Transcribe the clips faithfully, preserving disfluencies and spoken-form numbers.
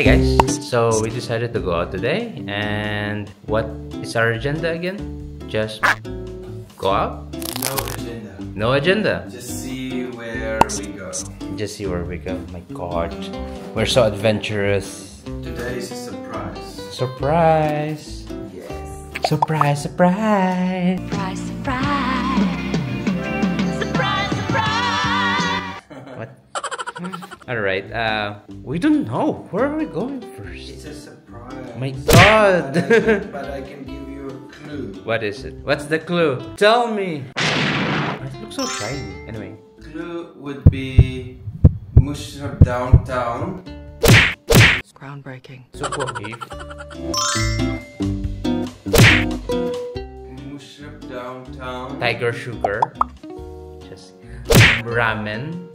Hi guys, so we decided to go out today, and what is our agenda again? Just go out? No agenda. No agenda. Just see where we go. Just see where we go. My God, we're so adventurous. Today is a surprise. Surprise. Yes. Surprise, surprise. Surprise, surprise. Surprise, surprise. What? Alright, uh, we don't know. Where are we going first? It's a surprise. My God! But I can, but I can give you a clue. What is it? What's the clue? Tell me! It looks so shiny. Anyway. Clue would be Msheireb Downtown. It's groundbreaking. So cohesive. Msheireb Downtown. Tiger Sugar. Just ramen.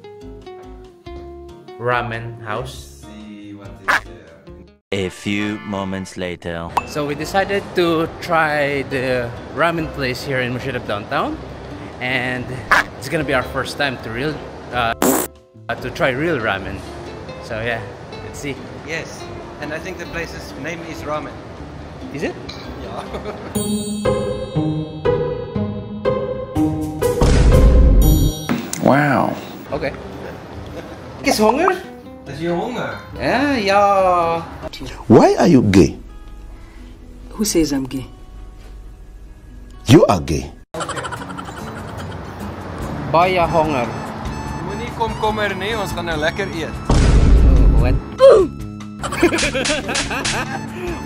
Ramen house. Let's see what is there. A few moments later. So we decided to try the ramen place here in Msheireb Downtown, and it's gonna be our first time to real uh, to try real ramen. So yeah, let's see. Yes, and I think the place's name is ramen. Is it? Yeah. Wow. Okay. Is hunger? Is your hunger? Yeah, yeah. Why are you gay? Who says I'm gay? You are gay. Okay. Baie honger. Moenie komkommer nie, ons gaan nou lekker eet. What?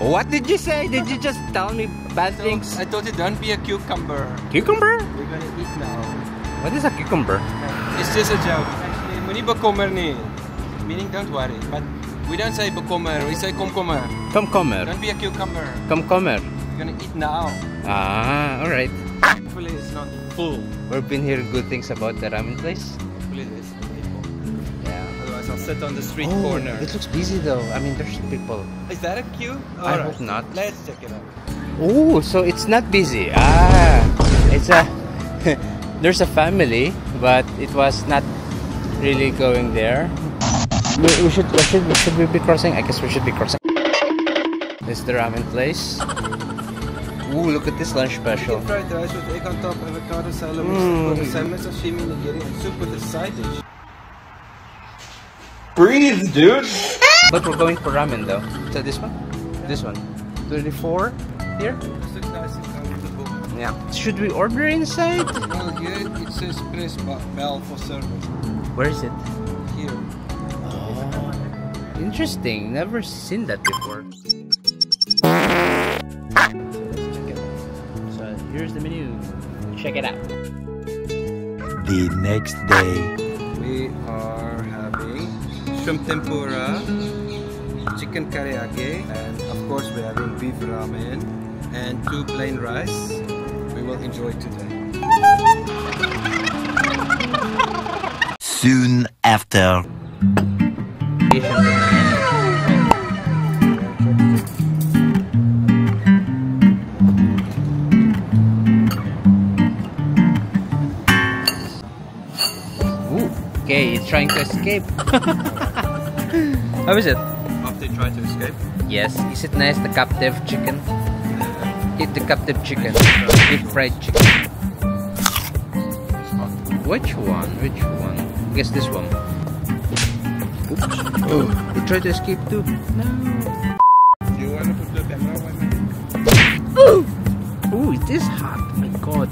What did you say? Did you just tell me bad so, things? I told you don't be a cucumber. Cucumber? We're gonna eat now. What is a cucumber? It's just a joke. Moenie bekommer nie. Meaning don't worry, but we don't say bekommer, we say komkommer. Komkommer. Don't be a cucumber. Komkommer. We're gonna eat now. Ah, alright. Hopefully it's not full. We've been hearing good things about the ramen place. Hopefully it's not full. Yeah. Otherwise I'll sit on the street oh, corner. It looks busy though. I mean, there's people. Is that a queue? All I right. hope not. Let's check it out. Oh, so it's not busy. Ah, it's a... There's a family, but it was not really going there. We, we should, we should, we should we be crossing? I guess we should be crossing. This is the ramen place. Ooh, look at this lunch special. Fried rice with egg on top, avocado salad, mm. with salmon sashimi, nigiri, and soup with a side dish. Breathe, dude. But we're going for ramen though. So this one, yeah. This one, thirty-four here. This looks nice and comfortable. Yeah. Should we order inside? Well, here it says press bell for service. Where is it? Here. Oh. Interesting. Never seen that before. So let's check it out. So here's the menu. Check it out. The next day. We are having shrimp tempura, chicken karaage, and of course we're having beef ramen and two plain rice. We will enjoy today. Soon after. Ooh, okay, he's trying to escape. How is it? After you try to escape? Yes, is it nice, the captive chicken? Eat the captive chicken. Eat fried chicken. Which one? Which one? I guess this one. Oops. Oh, you tried to escape too. No. Do you want to put the camera on me? Oh! Oh, it is hot. My God.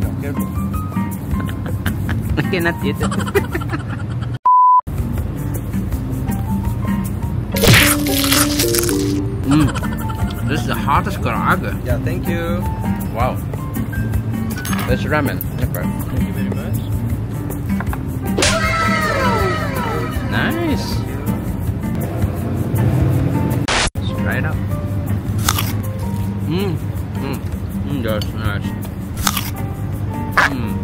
No, careful. I cannot eat it. mm. This is the hottest karaage. Yeah, thank you. Wow. That's ramen. Okay. Thank you very much. Nice! Let's try it out. Mmm, mmm, mmm, that's nice. Mmm.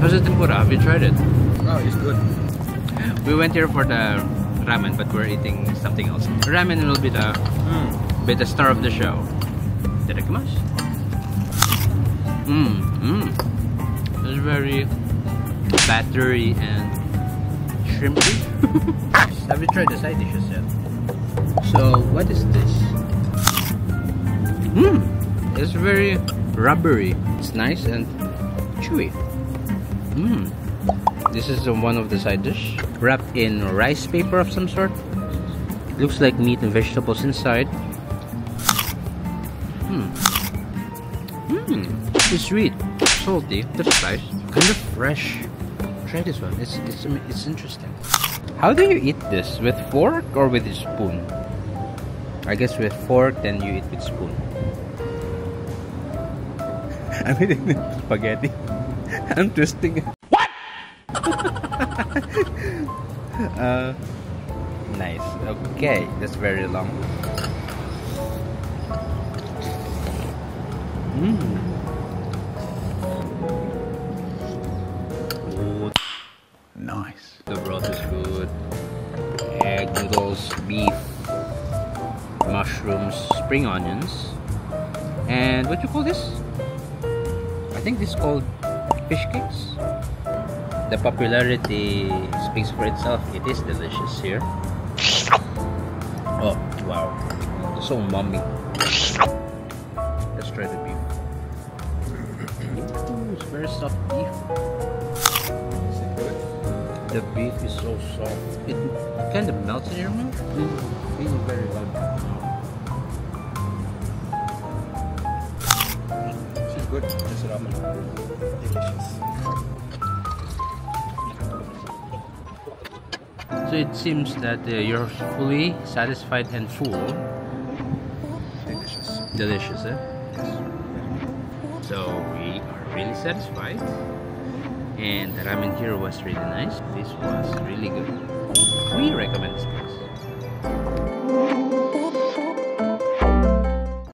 How's the tempura? Have you tried it? Oh, it's good. We went here for the ramen, but we're eating something else. Ramen will be the, mm. be the star of the show. Itadakimasu. Mmm, mmm. It's very battery and shrimp dip. Have you tried the side dishes yet? So what is this? Mmm, it's very rubbery. It's nice and chewy. Mmm. This is one of the side dish, wrapped in rice paper of some sort. Looks like meat and vegetables inside. Mmm. Mmm. It's sweet, salty, that's spice, kind of fresh. Try this one. It's it's it's interesting. How do you eat this? With fork or with a spoon? I guess with fork, then you eat with spoon. I'm eating spaghetti. I'm twisting it. uh, nice. Okay, that's very long. Mm. Nice. The broth is good. Egg noodles, beef, mushrooms, spring onions, and what you call this? I think this is called fish cakes. The popularity speaks for itself. It is delicious here. Oh, wow. It's so umami. Let's try the beef. Ooh, it's very soft beef. Is it good? The beef is so soft. It kind of melts in your mouth. It is very good. This is good. This is ramen. Delicious. So it seems that uh, you're fully satisfied and full. Delicious. Delicious, eh? Yes. So we are really satisfied. And the ramen here was really nice. This was really good. We recommend this place.